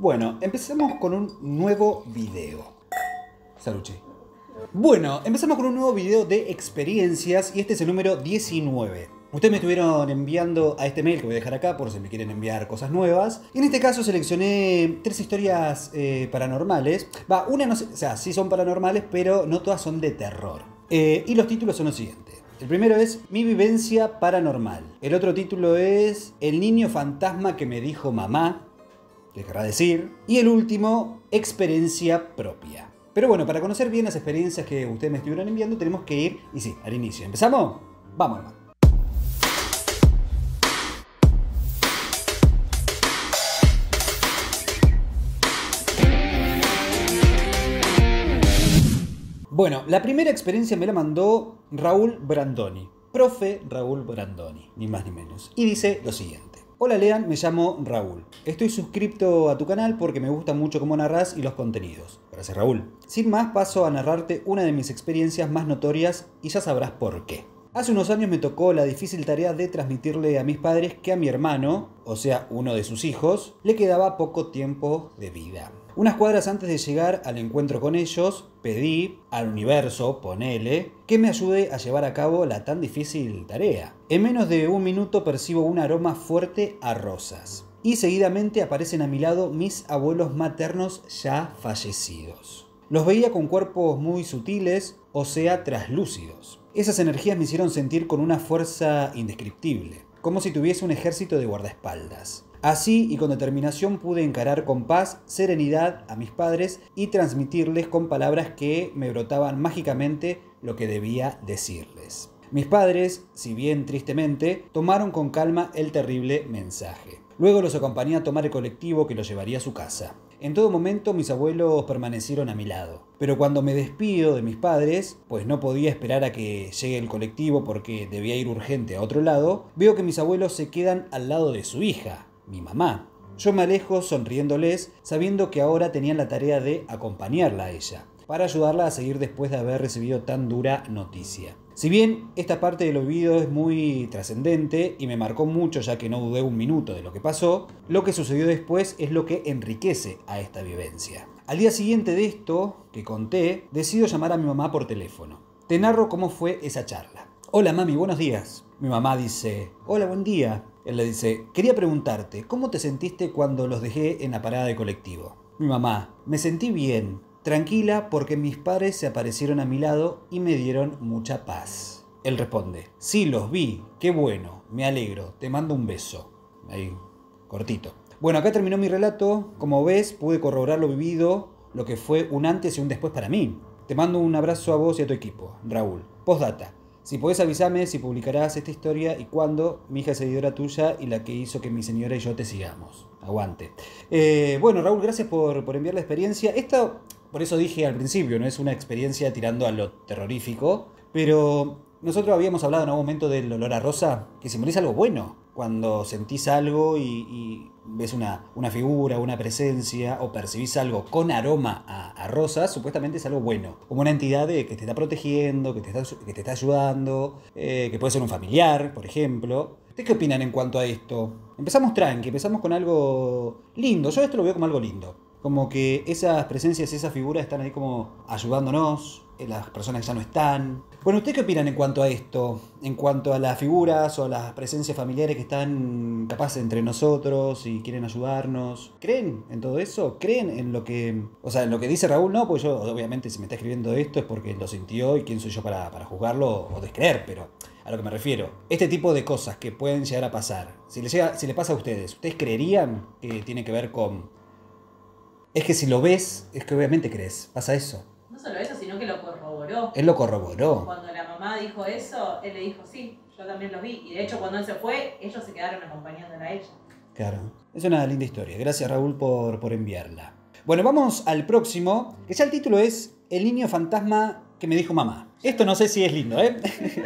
Bueno, empezamos con un nuevo video. Saluche. Bueno, empezamos con un nuevo video de experiencias y este es el número 19. Ustedes me estuvieron enviando a este mail que voy a dejar acá por si me quieren enviar cosas nuevas. Y en este caso seleccioné tres historias paranormales. Va, una no sé, o sea, sí son paranormales, pero no todas son de terror. Y los títulos son los siguientes. El primero es Mi vivencia paranormal. El otro título es El niño fantasma que me dijo mamá, que querrá decir. Y el último, Experiencia propia. Pero bueno, para conocer bien las experiencias que ustedes me estuvieron enviando tenemos que ir, y sí, al inicio. ¿Empezamos? Vamos, hermano. Bueno, la primera experiencia me la mandó Raúl Brandoni, profe Raúl Brandoni, ni más ni menos. Y dice lo siguiente. Hola Lean, me llamo Raúl. Estoy suscripto a tu canal porque me gusta mucho cómo narrás y los contenidos. Gracias Raúl. Sin más, paso a narrarte una de mis experiencias más notorias y ya sabrás por qué. Hace unos años me tocó la difícil tarea de transmitirle a mis padres que a mi hermano, o sea, uno de sus hijos, le quedaba poco tiempo de vida. Unas cuadras antes de llegar al encuentro con ellos, pedí al universo, ponele, que me ayude a llevar a cabo la tan difícil tarea. En menos de un minuto percibo un aroma fuerte a rosas. Y seguidamente aparecen a mi lado mis abuelos maternos ya fallecidos. Los veía con cuerpos muy sutiles, o sea, traslúcidos. Esas energías me hicieron sentir con una fuerza indescriptible, como si tuviese un ejército de guardaespaldas. Así y con determinación pude encarar con paz, serenidad a mis padres y transmitirles con palabras que me brotaban mágicamente lo que debía decirles. Mis padres, si bien tristemente, tomaron con calma el terrible mensaje. Luego los acompañé a tomar el colectivo que los llevaría a su casa. En todo momento mis abuelos permanecieron a mi lado. Pero cuando me despido de mis padres, pues no podía esperar a que llegue el colectivo porque debía ir urgente a otro lado, veo que mis abuelos se quedan al lado de su hija, mi mamá. Yo me alejo sonriéndoles, sabiendo que ahora tenían la tarea de acompañarla a ella, para ayudarla a seguir después de haber recibido tan dura noticia. Si bien esta parte del olvido es muy trascendente y me marcó mucho ya que no dudé un minuto de lo que pasó, lo que sucedió después es lo que enriquece a esta vivencia. Al día siguiente de esto que conté, decido llamar a mi mamá por teléfono. Te narro cómo fue esa charla. Hola mami, buenos días. Mi mamá dice, hola, buen día. Él le dice, quería preguntarte, ¿cómo te sentiste cuando los dejé en la parada de colectivo? Mi mamá, me sentí bien, tranquila porque mis padres se aparecieron a mi lado y me dieron mucha paz. Él responde, sí, los vi, qué bueno, me alegro, te mando un beso. Ahí, cortito. Bueno, acá terminó mi relato, como ves, pude corroborar lo vivido, lo que fue un antes y un después para mí. Te mando un abrazo a vos y a tu equipo, Raúl. Postdata. Si podés avisarme si publicarás esta historia y cuándo, mi hija es seguidora tuya y la que hizo que mi señora y yo te sigamos. Aguante. Bueno, Raúl, gracias por enviar la experiencia. Esta, por eso dije al principio, no es una experiencia tirando a lo terrorífico, pero nosotros habíamos hablado en algún momento del olor a rosa, que simboliza algo bueno. Cuando sentís algo y ves una figura, una presencia o percibís algo con aroma a rosas, supuestamente es algo bueno. Como una entidad que te está protegiendo, que te está ayudando, que puede ser un familiar, por ejemplo. ¿Ustedes qué opinan en cuanto a esto? Empezamos tranqui, empezamos con algo lindo. Yo esto lo veo como algo lindo. Como que esas presencias, esas figuras están ahí como ayudándonos, las personas que ya no están. Bueno, ¿ustedes qué opinan en cuanto a esto? En cuanto a las figuras o a las presencias familiares que están capaz entre nosotros y quieren ayudarnos. ¿Creen en todo eso? ¿Creen en lo que... o sea, en lo que dice Raúl? No, porque yo, obviamente, si me está escribiendo esto es porque lo sintió y quién soy yo para juzgarlo o descreer, pero... a lo que me refiero, este tipo de cosas que pueden llegar a pasar. Si le pasa a ustedes, ¿ustedes creerían que tiene que ver con...? Es que si lo ves, es que obviamente crees. Pasa eso. No solo eso, sino que lo corroboró. Él lo corroboró. Cuando la mamá dijo eso, él le dijo, sí, yo también los vi. Y de hecho, cuando él se fue, ellos se quedaron acompañándola a ella. Claro. Es una linda historia. Gracias, Raúl, por enviarla. Bueno, vamos al próximo, que ya el título es El niño fantasma que me dijo mamá. Esto no sé si es lindo, ¿eh?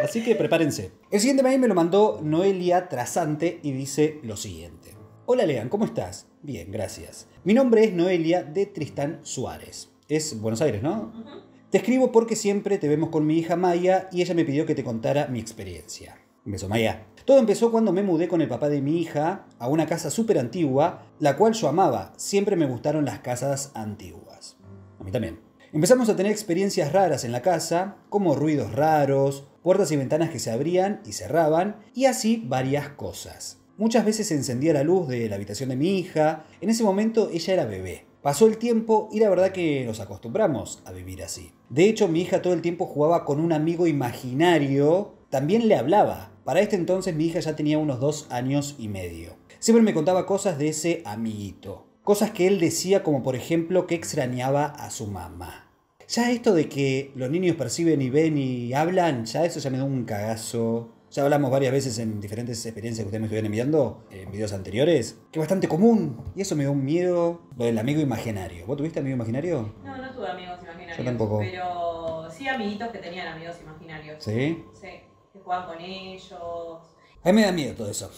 Así que prepárense. El siguiente mail me lo mandó Noelia Trazante y dice lo siguiente. Hola, Lean, ¿cómo estás? Bien, gracias. Mi nombre es Noelia de Tristán Suárez. Es Buenos Aires, ¿no? Uh-huh. Te escribo porque siempre te vemos con mi hija Maya y ella me pidió que te contara mi experiencia. Un beso, Maya. Todo empezó cuando me mudé con el papá de mi hija a una casa súper antigua, la cual yo amaba. Siempre me gustaron las casas antiguas. A mí también. Empezamos a tener experiencias raras en la casa, como ruidos raros, puertas y ventanas que se abrían y cerraban, y así varias cosas. Muchas veces se encendía la luz de la habitación de mi hija. En ese momento ella era bebé. Pasó el tiempo y la verdad que nos acostumbramos a vivir así. De hecho, mi hija todo el tiempo jugaba con un amigo imaginario. También le hablaba. Para este entonces mi hija ya tenía unos 2 años y medio. Siempre me contaba cosas de ese amiguito. Cosas que él decía, como por ejemplo que extrañaba a su mamá. Ya esto de que los niños perciben y ven y hablan, ya eso ya me da un cagazo. Ya hablamos varias veces en diferentes experiencias que ustedes me estuvieron enviando en videos anteriores, que es bastante común. Y eso me da un miedo. Lo del amigo imaginario. ¿Vos tuviste amigo imaginario? No, no tuve amigos imaginarios. Yo tampoco. Pero sí amiguitos que tenían amigos imaginarios. ¿Sí? Sí, que jugaban con ellos. A mí me da miedo todo eso.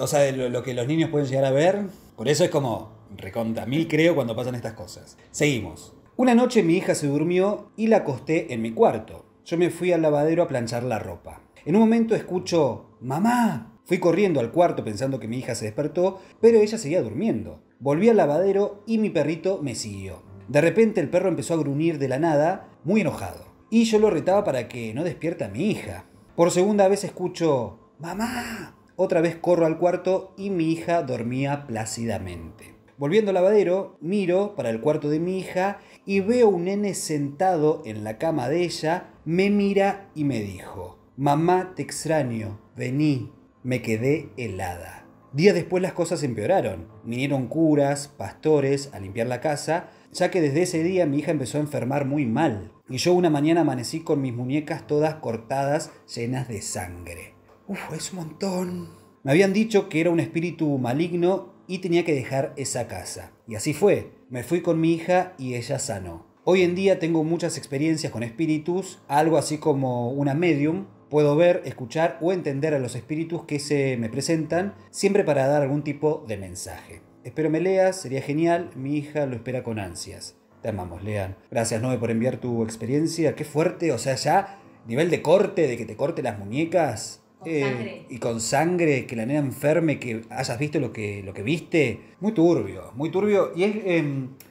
O sea, lo que los niños pueden llegar a ver. Por eso es como recontra mil creo cuando pasan estas cosas. Seguimos. Una noche mi hija se durmió y la acosté en mi cuarto. Yo me fui al lavadero a planchar la ropa. En un momento escucho ¡Mamá! Fui corriendo al cuarto pensando que mi hija se despertó, pero ella seguía durmiendo. Volví al lavadero y mi perrito me siguió. De repente el perro empezó a gruñir de la nada, muy enojado. Y yo lo retaba para que no despierta a mi hija. Por segunda vez escucho ¡Mamá! Otra vez corro al cuarto y mi hija dormía plácidamente. Volviendo al lavadero, miro para el cuarto de mi hija y veo un nene sentado en la cama de ella, me mira y me dijo: Mamá, te extraño, vení. Me quedé helada. Días después las cosas empeoraron. Vinieron curas, pastores a limpiar la casa, ya que desde ese día mi hija empezó a enfermar muy mal. Y yo una mañana amanecí con mis muñecas todas cortadas, llenas de sangre. Uf, es un montón. Me habían dicho que era un espíritu maligno y tenía que dejar esa casa. Y así fue. Me fui con mi hija y ella sanó. Hoy en día tengo muchas experiencias con espíritus, algo así como una medium. Puedo ver, escuchar o entender a los espíritus que se me presentan, siempre para dar algún tipo de mensaje. Espero me leas, sería genial, mi hija lo espera con ansias. Te amamos, Lean. Gracias, Noe, por enviar tu experiencia. Qué fuerte, o sea, ya nivel de corte, de que te corte las muñecas. Con sangre. Y con sangre, que la nena enferme, que hayas visto lo que viste. Muy turbio, muy turbio. Y es,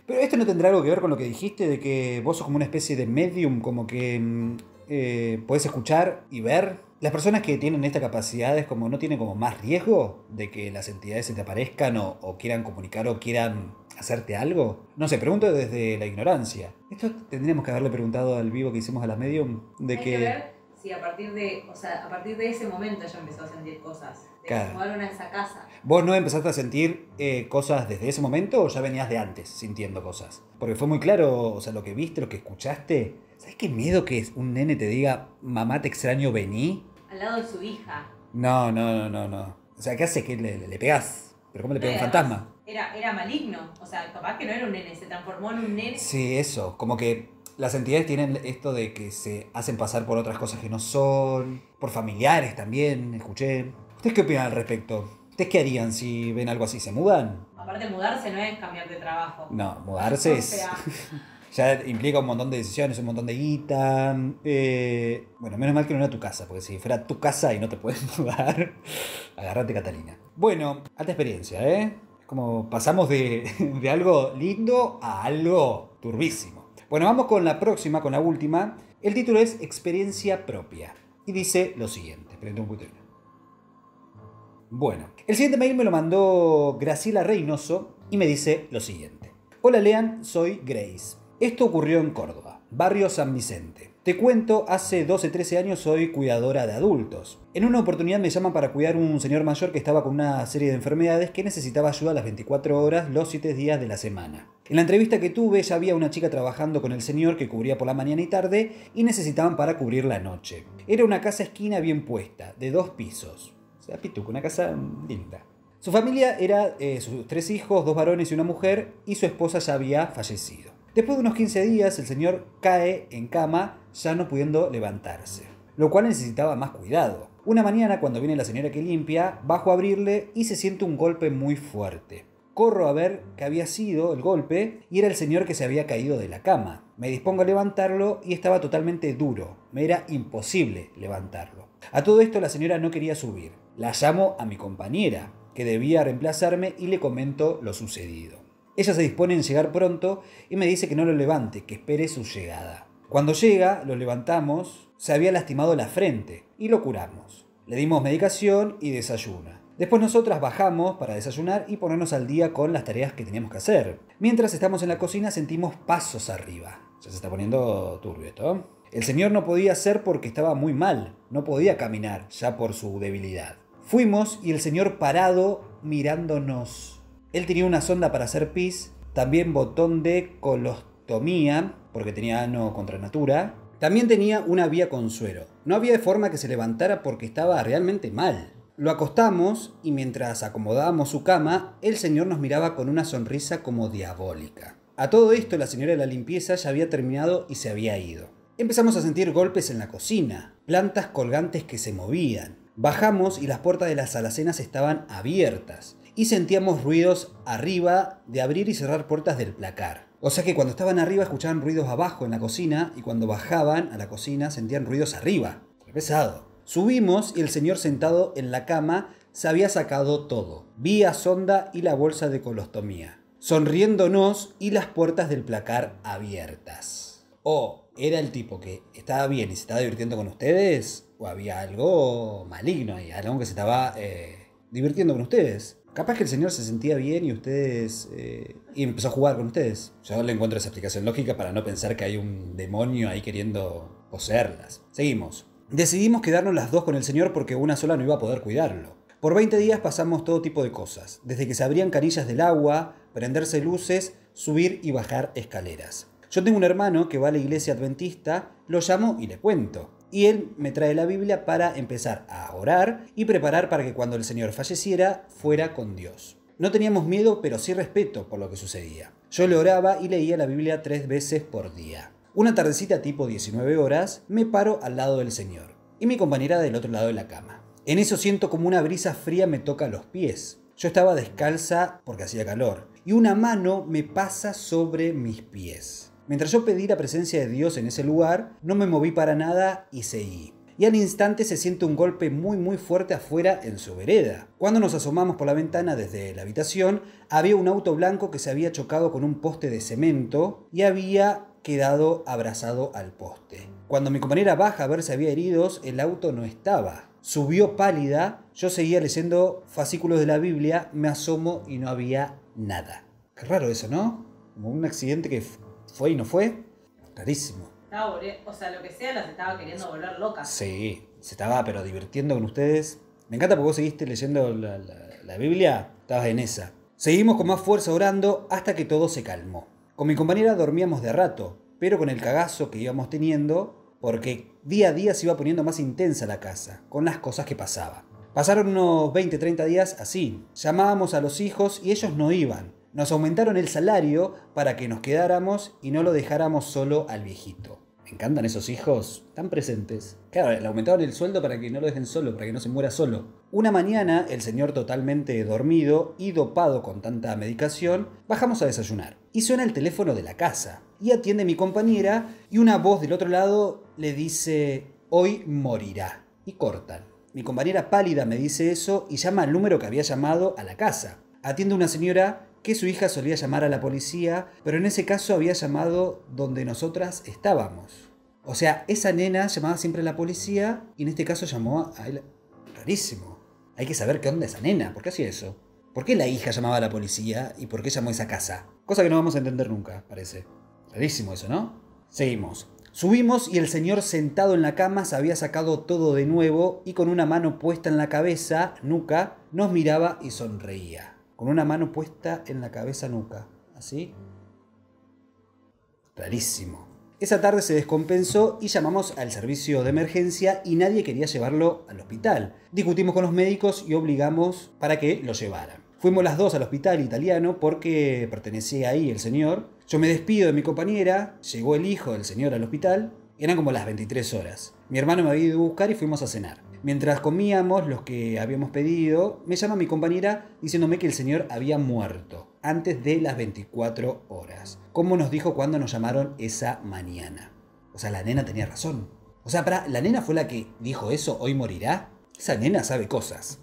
pero esto no tendrá algo que ver con lo que dijiste, de que vos sos como una especie de medium, como que... ¿podés escuchar y ver? Las personas que tienen esta capacidad es como, ¿no tienen como más riesgo de que las entidades se te aparezcan o quieran comunicar o quieran hacerte algo? No sé, pregunto desde la ignorancia. Esto tendríamos que haberle preguntado al vivo que hicimos a las medium. De que ver si a partir de ese momento ella empezó a sentir cosas. De claro. Que se mudaron a esa casa. ¿Vos no empezaste a sentir cosas desde ese momento o ya venías de antes sintiendo cosas? Porque fue muy claro, o sea, lo que viste, lo que escuchaste... ¿Sabes qué miedo que es un nene te diga, mamá te extraño, vení? Al lado de su hija. No, no, no, no, no. O sea, ¿qué haces? Que le pegás. ¿Pero cómo le pega un fantasma? Era maligno. O sea, capaz que no era un nene, se transformó en un nene. Sí, eso. Como que las entidades tienen esto de que se hacen pasar por otras cosas que no son. Por familiares también, escuché. ¿Ustedes qué opinan al respecto? ¿Ustedes qué harían si ven algo así? ¿Se mudan? Aparte, mudarse no es cambiar de trabajo. No, mudarse es... O sea... Ya implica un montón de decisiones, un montón de guita. Bueno, menos mal que no era tu casa, porque si fuera tu casa y no te puedes mudar, agarrate, Catalina. Bueno, alta experiencia, ¿eh? Es como pasamos de algo lindo a algo turbísimo. Bueno, vamos con la próxima, con la última. El título es Experiencia propia. Y dice lo siguiente. Esperen un poquito. Bueno, el siguiente mail me lo mandó Graciela Reynoso y me dice lo siguiente. Hola, Lean, soy Grace. Esto ocurrió en Córdoba, barrio San Vicente. Te cuento, hace 12, 13 años soy cuidadora de adultos. En una oportunidad me llaman para cuidar un señor mayor que estaba con una serie de enfermedades que necesitaba ayuda las 24 horas, los 7 días de la semana. En la entrevista que tuve ya había una chica trabajando con el señor que cubría por la mañana y tarde y necesitaban para cubrir la noche. Era una casa esquina bien puesta, de 2 pisos. O sea, pituca, una casa linda. Su familia era sus 3 hijos, 2 varones y una mujer, y su esposa ya había fallecido. Después de unos 15 días, el señor cae en cama, ya no pudiendo levantarse, lo cual necesitaba más cuidado. Una mañana, cuando viene la señora que limpia, bajo a abrirle y se siente un golpe muy fuerte. Corro a ver qué había sido el golpe y era el señor que se había caído de la cama. Me dispongo a levantarlo y estaba totalmente duro. Me era imposible levantarlo. A todo esto la señora no quería subir. La llamo a mi compañera, que debía reemplazarme, y le comento lo sucedido. Ella se dispone en llegar pronto y me dice que no lo levante, que espere su llegada. Cuando llega, lo levantamos, se había lastimado la frente y lo curamos. Le dimos medicación y desayuna. Después nosotras bajamos para desayunar y ponernos al día con las tareas que teníamos que hacer. Mientras estamos en la cocina sentimos pasos arriba. Ya se está poniendo turbio esto. El señor no podía hacer porque estaba muy mal, no podía caminar ya por su debilidad. Fuimos y el señor parado mirándonos. Él tenía una sonda para hacer pis, también botón de colostomía, porque tenía ano contra natura. También tenía una vía con suero. No había forma que se levantara porque estaba realmente mal. Lo acostamos y mientras acomodábamos su cama, el señor nos miraba con una sonrisa como diabólica. A todo esto, la señora de la limpieza ya había terminado y se había ido. Empezamos a sentir golpes en la cocina, plantas colgantes que se movían. Bajamos y las puertas de las alacenas estaban abiertas. Y sentíamos ruidos arriba de abrir y cerrar puertas del placar. O sea que cuando estaban arriba escuchaban ruidos abajo en la cocina y cuando bajaban a la cocina sentían ruidos arriba. Pesado. Subimos y el señor sentado en la cama se había sacado todo. Vía, sonda y la bolsa de colostomía. Sonriéndonos y las puertas del placar abiertas. O era el tipo que estaba bien y se estaba divirtiendo con ustedes, o había algo maligno ahí, algo que se estaba divirtiendo con ustedes. Capaz que el señor se sentía bien y ustedes... y empezó a jugar con ustedes. Yo le encuentro esa explicación lógica para no pensar que hay un demonio ahí queriendo poseerlas. Seguimos. Decidimos quedarnos las dos con el señor porque una sola no iba a poder cuidarlo. Por 20 días pasamos todo tipo de cosas. Desde que se abrían canillas del agua, prenderse luces, subir y bajar escaleras. Yo tengo un hermano que va a la iglesia adventista, lo llamo y le cuento. Y él me trae la Biblia para empezar a orar y preparar para que cuando el señor falleciera fuera con Dios. No teníamos miedo, pero sí respeto por lo que sucedía. Yo le oraba y leía la Biblia 3 veces por día. Una tardecita tipo 19 horas, me paro al lado del señor y mi compañera del otro lado de la cama. En eso siento como una brisa fría me toca los pies. Yo estaba descalza porque hacía calor y una mano me pasa sobre mis pies. Mientras yo pedí la presencia de Dios en ese lugar, no me moví para nada y seguí. Y al instante se siente un golpe muy fuerte afuera en su vereda. Cuando nos asomamos por la ventana desde la habitación, había un auto blanco que se había chocado con un poste de cemento y había quedado abrazado al poste. Cuando mi compañera baja a ver si había heridos, el auto no estaba. Subió pálida, yo seguía leyendo fascículos de la Biblia, me asomo y no había nada. Qué raro eso, ¿no? Como un accidente que... ¿Fue y no fue? Rarísimo. O sea, lo que sea, las estaba queriendo volver locas. Sí, se estaba pero divirtiendo con ustedes. Me encanta porque vos seguiste leyendo la Biblia. Estabas en esa. Seguimos con más fuerza orando hasta que todo se calmó. Con mi compañera dormíamos de rato, pero con el cagazo que íbamos teniendo, porque día a día se iba poniendo más intensa la casa, con las cosas que pasaban. Pasaron unos 20-30 días así. Llamábamos a los hijos y ellos no iban. Nos aumentaron el salario para que nos quedáramos y no lo dejáramos solo al viejito. Me encantan esos hijos tan presentes. Claro, le aumentaron el sueldo para que no lo dejen solo, para que no se muera solo. Una mañana, el señor totalmente dormido y dopado con tanta medicación, bajamos a desayunar. Y suena el teléfono de la casa. Y atiende mi compañera y una voz del otro lado le dice, hoy morirá. Y cortan. Mi compañera pálida me dice eso y llama al número que había llamado a la casa. Atiende una señora... que su hija solía llamar a la policía, pero en ese caso había llamado donde nosotras estábamos. O sea, esa nena llamaba siempre a la policía y en este caso llamó a él. Rarísimo. Hay que saber qué onda esa nena, ¿por qué hacía eso? ¿Por qué la hija llamaba a la policía y por qué llamó a esa casa? Cosa que no vamos a entender nunca, parece. Rarísimo eso, ¿no? Seguimos. Subimos y el señor sentado en la cama se había sacado todo de nuevo y con una mano puesta en la cabeza, nuca, nos miraba y sonreía. Con una mano puesta en la cabeza nuca. ¿Así? Rarísimo. Esa tarde se descompensó y llamamos al servicio de emergencia y nadie quería llevarlo al hospital. Discutimos con los médicos y obligamos para que lo llevaran. Fuimos las dos al hospital italiano porque pertenecía ahí el señor. Yo me despido de mi compañera, llegó el hijo del señor al hospital. Eran como las 23 horas. Mi hermano me había ido a buscar y fuimos a cenar. Mientras comíamos los que habíamos pedido, me llama mi compañera diciéndome que el señor había muerto antes de las 24 horas. Como nos dijo cuando nos llamaron esa mañana. O sea, la nena tenía razón. O sea, ¿la nena fue la que dijo eso? ¿Hoy morirá? Esa nena sabe cosas.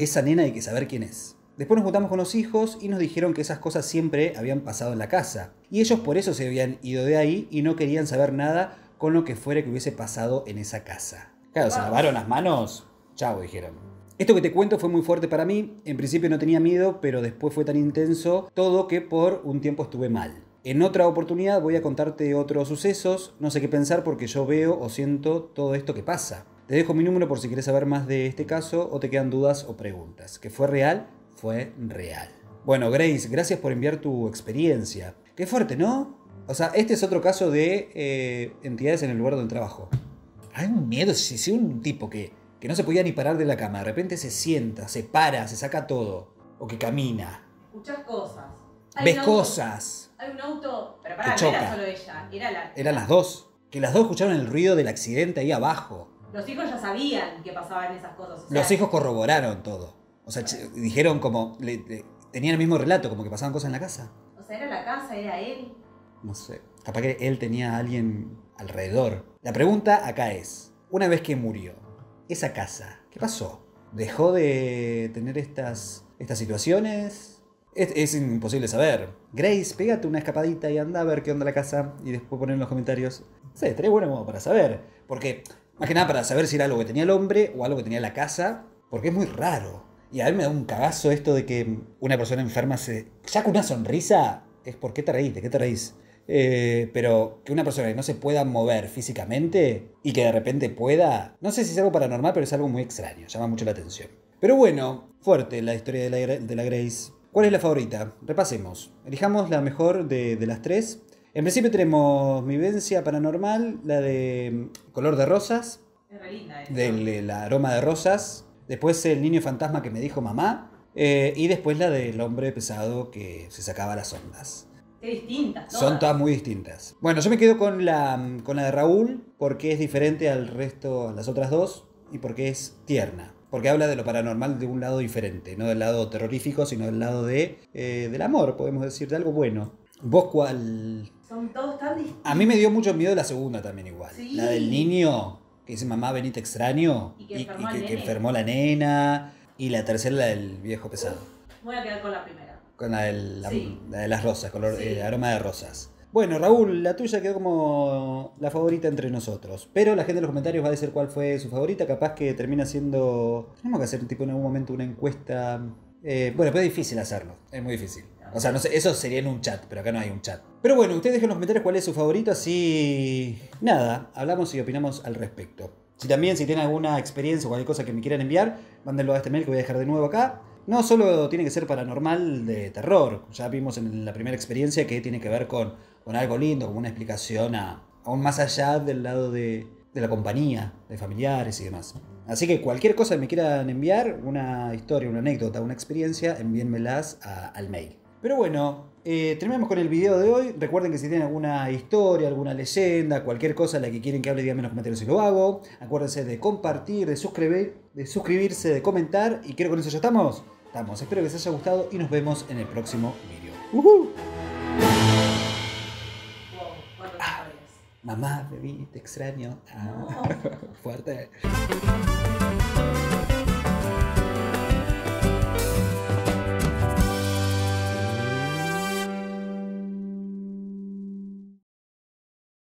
Esa nena hay que saber quién es. Después nos juntamos con los hijos y nos dijeron que esas cosas siempre habían pasado en la casa. Y ellos por eso se habían ido de ahí y no querían saber nada con lo que fuera que hubiese pasado en esa casa. Claro, se lavaron las manos. Chao, dijeron. Esto que te cuento fue muy fuerte para mí. En principio no tenía miedo, pero después fue tan intenso todo que por un tiempo estuve mal. En otra oportunidad voy a contarte otros sucesos. No sé qué pensar porque yo veo o siento todo esto que pasa. Te dejo mi número por si quieres saber más de este caso o te quedan dudas o preguntas. ¿Que fue real? Fue real. Bueno, Grace, gracias por enviar tu experiencia. Qué fuerte, ¿no? O sea, este es otro caso de entidades en el lugar del trabajo. Hay un miedo, si un tipo que no se podía ni parar de la cama, de repente se sienta, se para, se saca todo, o que camina. Escuchás cosas. Ves cosas. Hay un auto, pero pará, no era solo ella, eran las dos. Que las dos escucharon el ruido del accidente ahí abajo. Los hijos ya sabían que pasaban esas cosas. O sea, los hijos corroboraron todo. O sea, dijeron como... tenían el mismo relato, como que pasaban cosas en la casa. O sea, era la casa, era él. No sé. Capaz que él tenía a alguien alrededor. La pregunta acá es, una vez que murió, esa casa, ¿qué pasó? ¿Dejó de tener estas situaciones? Es imposible saber. Grace, pégate una escapadita y anda a ver qué onda la casa y después poner en los comentarios. No sé, estaría bueno como para saber. Porque, más que nada, para saber si era algo que tenía el hombre o algo que tenía la casa. Porque es muy raro. Y a mí me da un cagazo esto de que una persona enferma se... Ya con una sonrisa es por qué te reís, de qué te reís. Pero que una persona que no se pueda mover físicamente y que de repente pueda... No sé si es algo paranormal, pero es algo muy extraño. Llama mucho la atención. Pero bueno, fuerte la historia de la Grace. ¿Cuál es la favorita? Repasemos. Elijamos la mejor de las tres. En principio tenemos mi vivencia paranormal, la de color de rosas. Es re linda esa. Del aroma de rosas. Después el niño fantasma que me dijo mamá. Y después la del hombre pesado que se sacaba las ondas. Qué distintas todas. Son todas muy distintas. Bueno, yo me quedo con la de Raúl porque es diferente al resto, a las otras dos. Y porque es tierna. Porque habla de lo paranormal de un lado diferente. No del lado terrorífico, sino del lado del amor, podemos decir, de algo bueno. ¿Vos cuál? Son todos tan distintos. A mí me dio mucho miedo la segunda también igual. ¿Sí? La del niño... que dice mamá vení te extraño y que enfermó la nena, y la tercera la del viejo pesado. Voy a quedar con la primera, con la de las rosas, color, sí. Aroma de rosas. Bueno, Raúl, la tuya quedó como la favorita entre nosotros, pero la gente en los comentarios va a decir cuál fue su favorita. Capaz que termina siendo... tenemos que hacer tipo en algún momento una encuesta. Bueno, pero es difícil hacerlo, es muy difícil. O sea, no sé, eso sería en un chat, pero acá no hay un chat. Pero bueno, ustedes dejen en los comentarios cuál es su favorito, así... nada, hablamos y opinamos al respecto. Si tienen alguna experiencia o cualquier cosa que me quieran enviar, mándenlo a este mail que voy a dejar de nuevo acá. No solo tiene que ser paranormal de terror, ya vimos en la primera experiencia que tiene que ver con algo lindo, con una explicación aún más allá del lado de la compañía, de familiares y demás. Así que cualquier cosa que me quieran enviar, una historia, una anécdota, una experiencia, envíenmelas al mail. Pero bueno, terminamos con el video de hoy. Recuerden que si tienen alguna historia, alguna leyenda, cualquier cosa de la que quieren que hable, díganme en los comentarios si lo hago. Acuérdense de compartir, de suscribirse, de comentar. Y creo que con eso ya estamos. Espero que les haya gustado y nos vemos en el próximo video. ¡Uhú! Wow, mamá, bebí, te extraño. No. Fuerte.